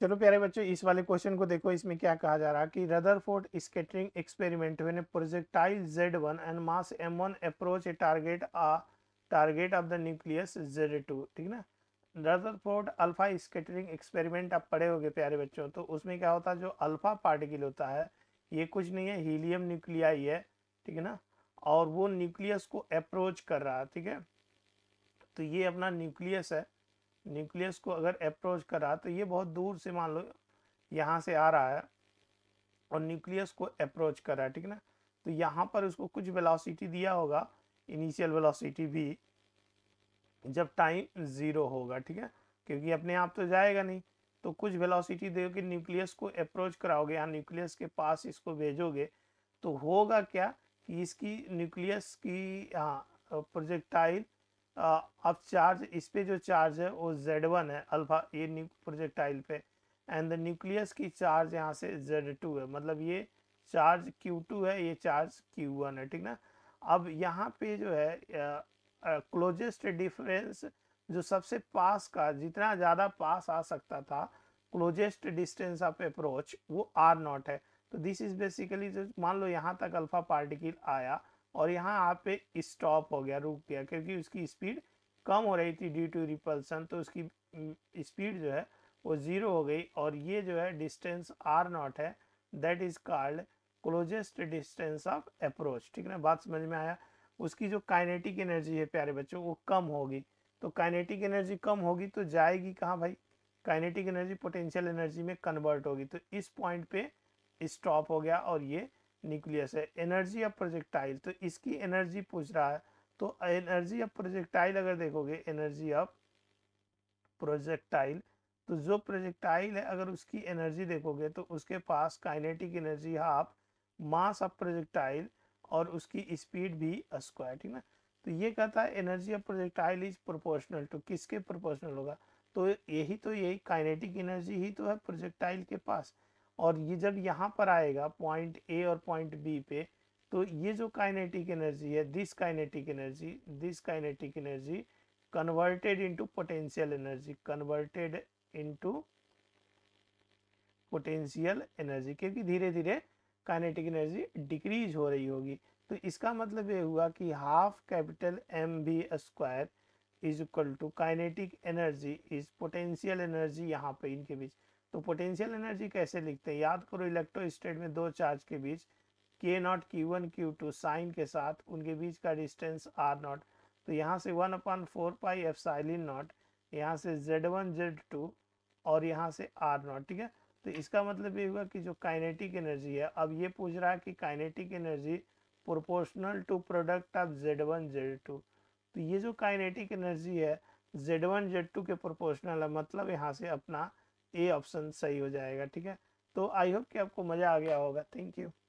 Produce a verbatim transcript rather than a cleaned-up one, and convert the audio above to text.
चलो प्यारे बच्चों, इस वाले क्वेश्चन को देखो। इसमें क्या कहा जा रहा है कि Rutherford scattering experiment when projectile Z one and mass M one approach a target a target of the nucleus Z two, ठीक ना। रदरफोर्ड अल्फा स्कैटरिंग एक्सपेरिमेंट आप पढ़े होंगे प्यारे बच्चों, तो उसमें क्या होता है, जो अल्फा पार्टिकल होता है ये कुछ नहीं है, हीलियम न्यूक्लियाई है, ठीक है ना, और वो न्यूक्लियस को अप्रोच कर रहा है, ठीक है। तो ये अपना न्यूक्लियस है, न्यूक्लियस को अगर अप्रोच कर रहा है तो ये बहुत दूर से, मान लो यहाँ से आ रहा है और न्यूक्लियस को अप्रोच कर रहा है, ठीक है ना। तो यहाँ पर उसको कुछ वेलोसिटी दिया होगा, इनिशियल वेलोसिटी भी, जब टाइम ज़ीरो होगा, ठीक है, क्योंकि अपने आप तो जाएगा नहीं। तो कुछ वेलोसिटी देकर न्यूक्लियस को अप्रोच कराओगे या न्यूक्लियस के पास इसको भेजोगे तो होगा क्या कि इसकी न्यूक्लियस की हाँ प्रोजेक्टाइल अब चार्ज, इस पे जो चार्ज है वो जेड वन है अल्फा, ये न्यू प्रोजेक्टाइल पे, एंड द न्यूक्लियस की चार्ज यहाँ से जेड टू है, मतलब ये चार्ज क्यू टू है, ये चार्ज क्यू वन है, ठीक ना। अब यहाँ पे जो है क्लोजेस्ट uh, डिफरेंस uh, जो सबसे पास का, जितना ज़्यादा पास आ सकता था, क्लोजेस्ट डिस्टेंस ऑफ अप्रोच, वो आर नॉट है। तो दिस इज़ बेसिकली, जो मान लो यहाँ तक अल्फा पार्टिकल आया और यहाँ आप पे स्टॉप हो गया, रुक गया, क्योंकि उसकी स्पीड कम हो रही थी ड्यू टू रिपल्सन, तो उसकी स्पीड जो है वो ज़ीरो हो गई, और ये जो है डिस्टेंस आर नॉट है, that is called closest distance of approach, ठीक है ना। बात समझ में आया। उसकी जो काइनेटिक एनर्जी है प्यारे बच्चों वो कम होगी, तो काइनेटिक एनर्जी कम होगी तो जाएगी कहाँ भाई, काइनेटिक एनर्जी पोटेंशियल एनर्जी में कन्वर्ट होगी। तो इस पॉइंट पे स्टॉप हो गया और ये न्यूक्लियस है। एनर्जी ऑफ प्रोजेक्टाइल, तो इसकी एनर्जी पूछ रहा है, तो एनर्जी ऑफ प्रोजेक्टाइल अगर देखोगे, एनर्जी ऑफ प्रोजेक्टाइल, तो जो प्रोजेक्टाइल है अगर उसकी एनर्जी देखोगे तो उसके पास kinetic energy half, mass of projectile और उसकी स्पीड भी स्क्वायर, ठीक ना। तो ये कहता है energy of projectile is proportional to, किसके प्रोपोर्शनल होगा, तो यही तो यही काइनेटिक एनर्जी ही तो है प्रोजेक्टाइल के पास, और ये जब यहाँ पर आएगा पॉइंट ए और पॉइंट बी पे, तो ये जो काइनेटिक एनर्जी है, this kinetic energy this kinetic energy converted into potential energy, converted into potential energy, क्योंकि धीरे धीरे काइनेटिक एनर्जी डिक्रीज हो रही होगी। तो इसका मतलब ये हुआ कि half capital M B square is equal to kinetic energy is potential energy, यहाँ पे इनके बीच। तो पोटेंशियल एनर्जी कैसे लिखते हैं, याद करो इलेक्ट्रोस्टेट में दो चार्ज के बीच के naught Q one Q two sign के साथ उनके बीच का डिस्टेंस आर नॉट, तो यहाँ से one upon four pi epsilon naught, यहाँ से जेड वन जेड टू और यहाँ से आर नॉट, ठीक है। तो इसका मतलब ये हुआ कि जो काइनेटिक एनर्जी है, अब ये पूछ रहा है कि kinetic energy proportional to product of Z one Z two, तो ये जो काइनेटिक एनर्जी है जेड वन जेड टू के प्रोपोर्शनल है, मतलब यहाँ से अपना ए ऑप्शन सही हो जाएगा, ठीक है। तो आई होप कि आपको मज़ा आ गया होगा। Thank you.